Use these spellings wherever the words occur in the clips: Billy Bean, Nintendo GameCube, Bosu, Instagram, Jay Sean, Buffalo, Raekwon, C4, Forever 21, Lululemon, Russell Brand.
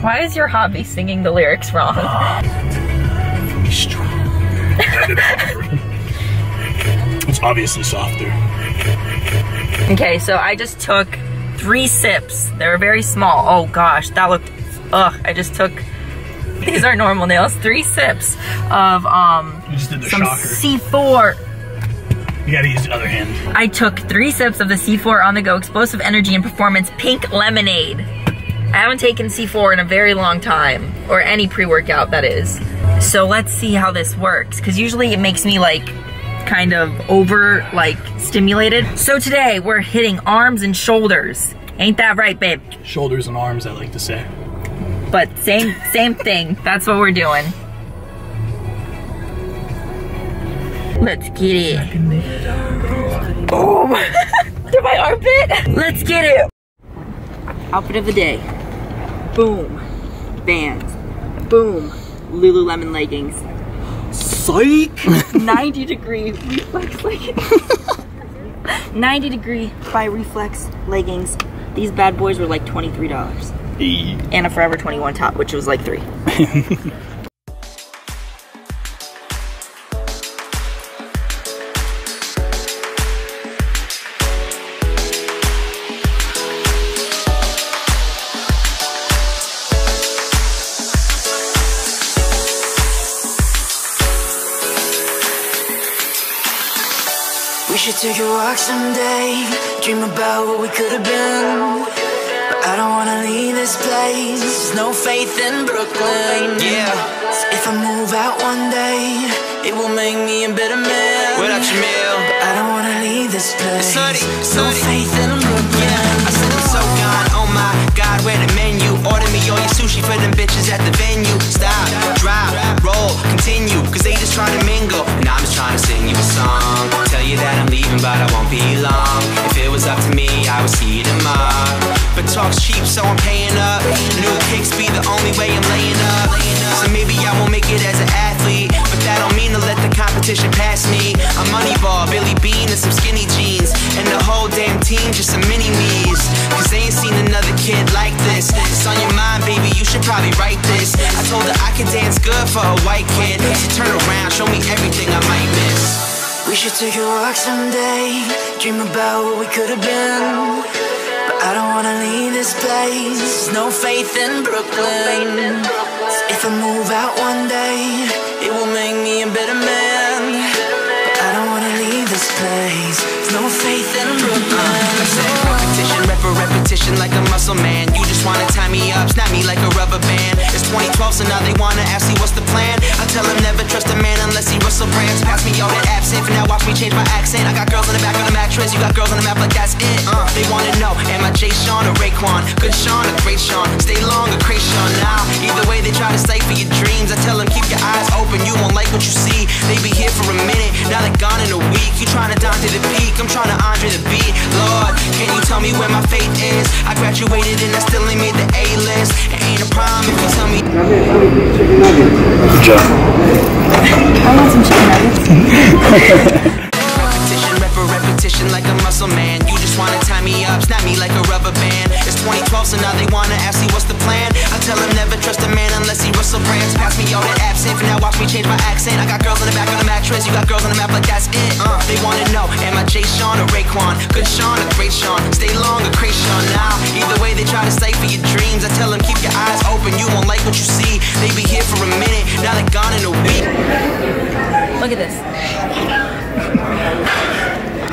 Why is your hobby singing the lyrics wrong? Be strong. It's obviously softer. Okay, so I just took 3 sips. They're very small. Oh gosh, that looked, ugh, I just took, these are normal nails, 3 sips of you just did the some shocker. C4. You gotta use the other hand. I took 3 sips of the C4 On The Go Explosive Energy and Performance Pink Lemonade. I haven't taken C4 in a very long time, or any pre-workout that is. So let's see how this works, because usually it makes me like, kind of over like, stimulated. So today we're hitting arms and shoulders. Ain't that right, babe? Shoulders and arms, I like to say. But same thing, that's what we're doing. Let's get it. Oh, through my armpit. Let's get it. Outfit of the day. Boom. Vans. Boom. Lululemon leggings. Psych. 90 degree reflex leggings. 90 degree by reflex leggings. These bad boys were like $23. And a Forever 21 top, which was like $3. Take a walk someday, dream about what we could have been. But I don't wanna leave this place. There's no faith in Brooklyn. Yeah. So if I move out one day, it will make me a better man. Without your meal. But I don't wanna leave this place. There's no faith in Brooklyn. Yeah. I said I'm so gone. Oh my God, where the menu? Order me all your sushi for them bitches at the venue. Stop, drive, roll, continue. Cause they just trying to mingle. And I'm just trying to sing you a song. Tell you that I'm leaving, but I won't be long. If it was up to me, I would see you tomorrow. But talk's cheap, so I'm paying up. New kicks be the only way I'm laying up. So maybe I won't make it as an athlete, but that don't mean to let the competition pass me. I'm Moneyball, Billy Bean, and some skinny jeans, and the whole damn team just some mini-me's. Cause they ain't seen another kid like this. It's on your mind, baby, you should probably write this. I told her I could dance good for a white kid. She turned around, show me everything I might miss. We should take a walk someday, dream about what we could have been. But I don't wanna leave this place. There's no faith in Brooklyn. So if I move out one day, it will make me a better man. But I don't wanna leave this place. There's no faith in Brooklyn. I said repetition, repetition like a muscle man. You just wanna tie me up, snap me like a rubber band. It's 2012, so now they wanna ask me what's the plan. I tell them never trust a man unless he Russell Brands. Pass me all the absinthe, and now watch me change my accent. I got girls on the back of the mattress, you got girls on the map like that's it. They wanna know, am I Jay Sean or Raekwon? Good Sean or Great Sean? Stay long or Cray Sean? Nah, either way they try to stifle your dreams. I tell them keep your eyes open, you won't like what you see. They be here for a minute, now they're gone in a week. You trying to Dante the Peak, I'm trying to Andre the Beat. Lord, can you tell me where my fate is? I graduated and I still ain't made the A-list. It ain't a problem if you tell me. Good job. I want some chicken nuggets. Repetition, repetition like a muscle man. You just wanna tie me up, snap me like a rubber band. It's 2012, so now they wanna ask me what's the plan. I tell them never trust a man unless he Russell Brands. Pass me all the absinthe, and now watch me change my accent. I got girls on the back of the mattress, you got girls on the map like that's it. They wanna know, am I Jay Sean or Raekwon? Good Sean or Great Sean? Stay long or Cray Sean? Nah, either way they try to stifle your dreams. I tell them keep your eyes open, you won't like what you see. They be here for a minute, now they're gone in a week. Look at this.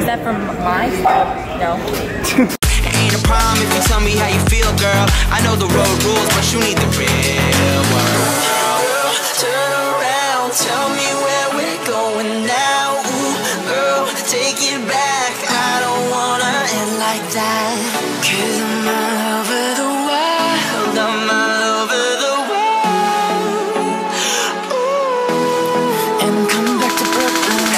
Is that from my phone? No. Ain't a problem if you tell me how you feel, girl. I know the road rules, but you need the real world. Girl, turn around, tell me where we're going now. Ooh, girl, take it back. I don't wanna end like that. Cause I'm all over the world. I'm all over the world. Ooh. And come back to Brooklyn.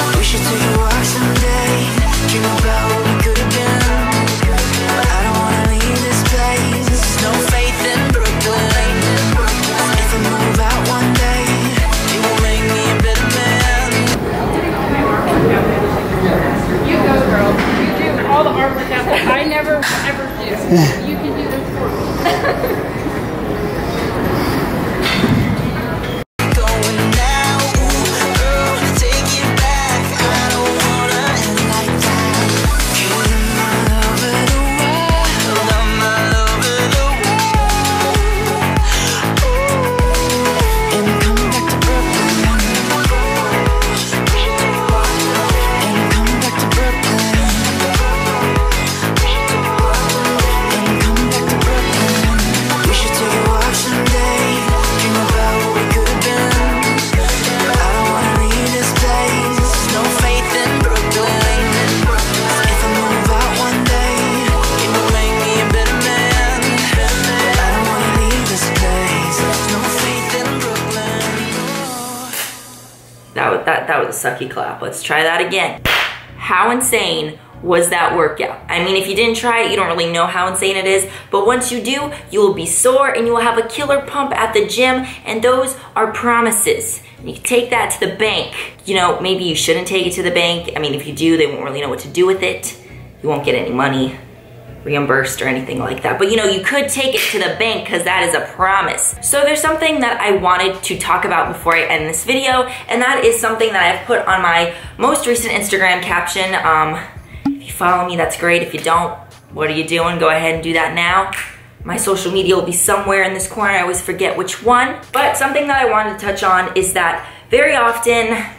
We should take a walk someday, dream about what we could have been. example. I never ever do. You can do this for that was a sucky clap. Let's try that again. How insane was that workout? I mean, if you didn't try it, you don't really know how insane it is, but once you do, you will be sore and you will have a killer pump at the gym, and those are promises. You can take that to the bank. You know, maybe you shouldn't take it to the bank. I mean, if you do, they won't really know what to do with it. You won't get any money reimbursed or anything like that. But you know, you could take it to the bank because that is a promise. So there's something that I wanted to talk about before I end this video, and that is something that I've put on my most recent Instagram caption. If you follow me, that's great. If you don't, what are you doing? Go ahead and do that now. My social media will be somewhere in this corner. I always forget which one. But something that I wanted to touch on is that very often,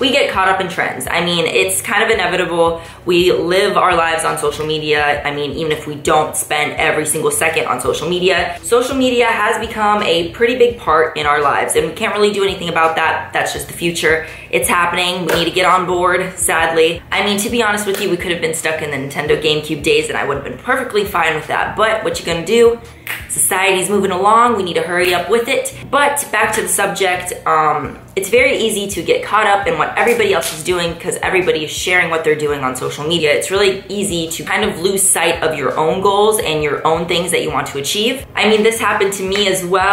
we get caught up in trends. I mean, it's kind of inevitable. We live our lives on social media. I mean, even if we don't spend every single second on social media has become a pretty big part in our lives, and we can't really do anything about that. That's just the future. It's happening. We need to get on board, sadly. I mean, to be honest with you, we could have been stuck in the Nintendo GameCube days, and I would have been perfectly fine with that. But what you gonna do? Society's moving along, we need to hurry up with it. But back to the subject, it's very easy to get caught up in what everybody else is doing because everybody is sharing what they're doing on social media. It's really easy to kind of lose sight of your own goals and your own things that you want to achieve. I mean, this happened to me as well.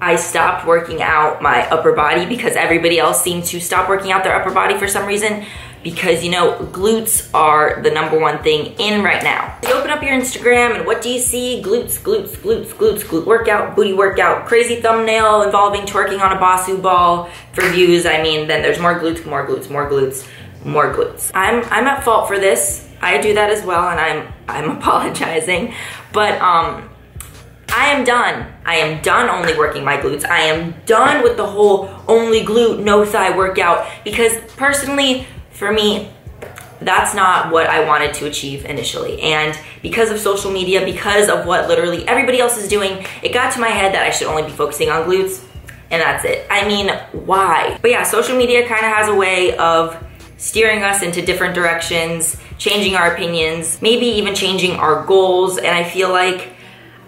I stopped working out my upper body because everybody else seemed to stop working out their upper body for some reason. Because you know, glutes are the #1 thing in right now. You open up your Instagram and what do you see? Glutes, glutes, glutes, glutes, glute workout, booty workout, crazy thumbnail involving twerking on a Bosu ball for views. I mean, then there's more glutes, more glutes, more glutes, more glutes. I'm at fault for this. I do that as well, and I'm apologizing. But I am done. I am done only working my glutes. I am done with the whole only glute, no thigh workout, because personally, for me, that's not what I wanted to achieve initially. And because of social media, because of what literally everybody else is doing, it got to my head that I should only be focusing on glutes, and that's it. I mean, why? But yeah, social media kind of has a way of steering us into different directions, changing our opinions, maybe even changing our goals, and I feel like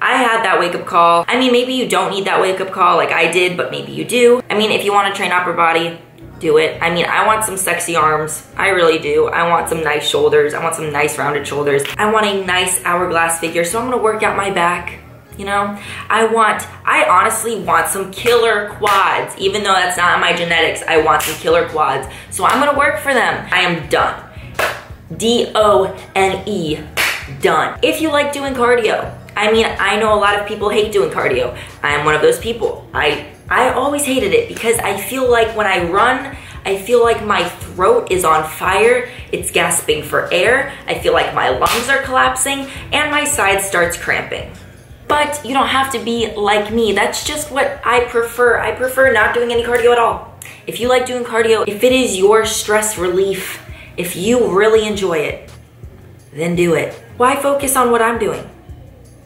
I had that wake-up call. I mean, maybe you don't need that wake-up call like I did, but maybe you do. I mean, if you want to train upper body, do it. I mean, I want some sexy arms. I really do. I want some nice shoulders. I want some nice rounded shoulders. I want a nice hourglass figure, so I'm gonna work out my back, you know? I honestly want some killer quads. Even though that's not in my genetics, I want some killer quads. So I'm gonna work for them. I am done. D-O-N-E, done. If you like doing cardio, I mean, I know a lot of people hate doing cardio. I am one of those people. I always hated it because I feel like when I run, I feel like my throat is on fire, it's gasping for air, I feel like my lungs are collapsing, and my side starts cramping. But you don't have to be like me. That's just what I prefer. I prefer not doing any cardio at all. If you like doing cardio, if it is your stress relief, if you really enjoy it, then do it. Why focus on what I'm doing?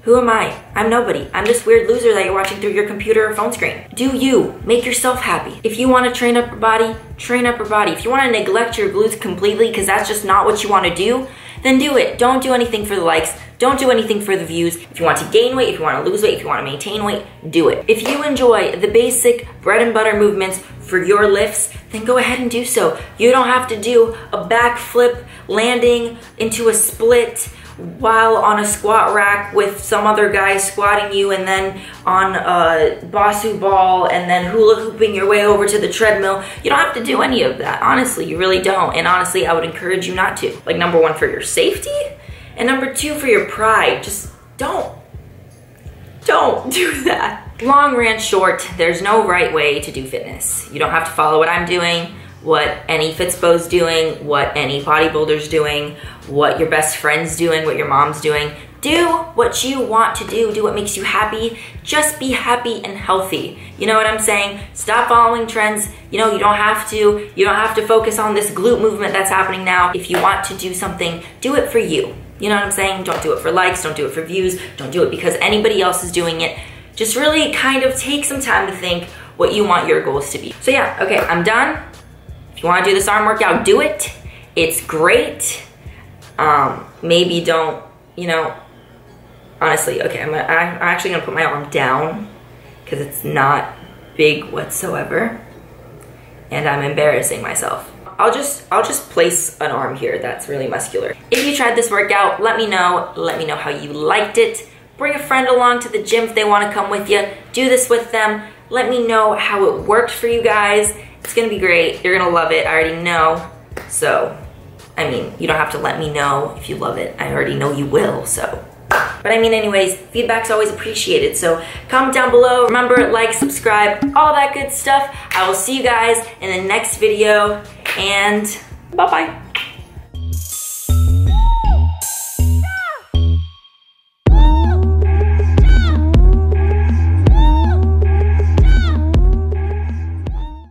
Who am I? I'm nobody. I'm this weird loser that you're watching through your computer or phone screen. Do you. Make yourself happy. If you want to train upper body, train upper body. If you want to neglect your glutes completely because that's just not what you want to do, then do it. Don't do anything for the likes. Don't do anything for the views. If you want to gain weight, if you want to lose weight, if you want to maintain weight, do it. If you enjoy the basic bread and butter movements for your lifts, then go ahead and do so. You don't have to do a backflip landing into a split while on a squat rack with some other guy squatting you, and then on a Bosu ball, and then hula hooping your way over to the treadmill. You don't have to do any of that. Honestly, you really don't. And honestly, I would encourage you not to. Like, number one, for your safety, and number two, for your pride. Just don't do that. Long ran short, there's no right way to do fitness. You don't have to follow what I'm doing, what any Fitspo's doing, what any bodybuilder's doing, what your best friend's doing, what your mom's doing. Do what you want to do what makes you happy. Just be happy and healthy. You know what I'm saying? Stop following trends. You know, you don't have to focus on this glute movement that's happening now. If you want to do something, do it for you. You know what I'm saying? Don't do it for likes, don't do it for views, don't do it because anybody else is doing it. Just really kind of take some time to think what you want your goals to be. So yeah, okay, I'm done. If you wanna do this arm workout, do it. It's great. Maybe don't, you know, honestly, okay, I'm actually gonna put my arm down because it's not big whatsoever and I'm embarrassing myself. I'll just place an arm here that's really muscular. If you tried this workout, let me know how you liked it. Bring a friend along to the gym if they want to come with you. Do this with them. Let me know how it worked for you guys. It's gonna be great. You're gonna love it, I already know. So, I mean, you don't have to let me know if you love it. I already know you will, so. But I mean, anyways, feedback's always appreciated, so comment down below. Remember, like, subscribe, all that good stuff. I will see you guys in the next video, and bye-bye.